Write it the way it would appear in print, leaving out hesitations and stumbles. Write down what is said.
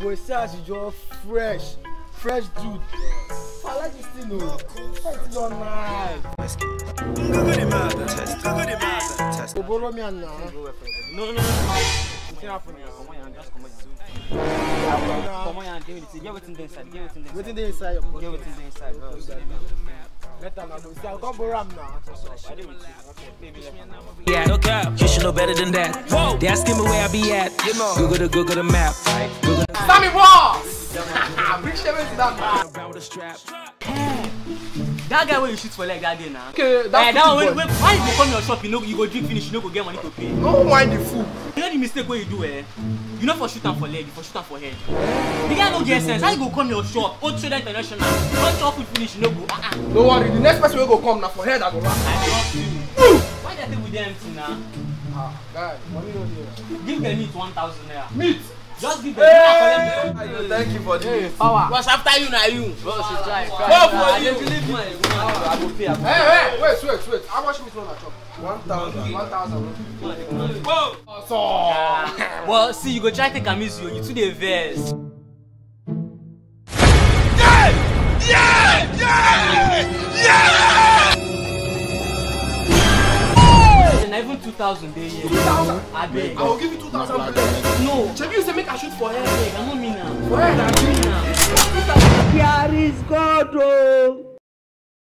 você acha de um fresh, fresh dude. Fala de estilo, faz estilo nice. O bolo me anã. Não. Yeah, no cap. You should know better than that. Whoa. They asking me where I be at. You know. Google the map. Google. Sammy Boss. That guy when you shoot for like that day now. Okay, that's good. Why you go come your shop? You know you go drink finish. You know go get money to pay. No mind the fool. You know the mistake where you do eh? You know for shoot am for leg, you for shoot am for head. The guy no get sense. How you go come your shop? Old Trader International. Once your food finish, you know go. No worry. The next person wey go come na for head I go run. Why that table dey empty now? Ah, guy, money no dey. Give the meat 1,000 naira. Meat. Just give the meat. Thank you for this. Power. What's after you na you? Boss is trying. I dey believe you. I go pay. Hey, wait. How much meat na chop? 1,000. Whoa! Awesome! Well, see, you go try take am easy, you too dey vex. Yeah! And even 2,000 dey here. 2,000? I will give you 2,000. No. Chebi, you say make I shoot for head. I no mean am. For head, I mean am. Here is God, oh!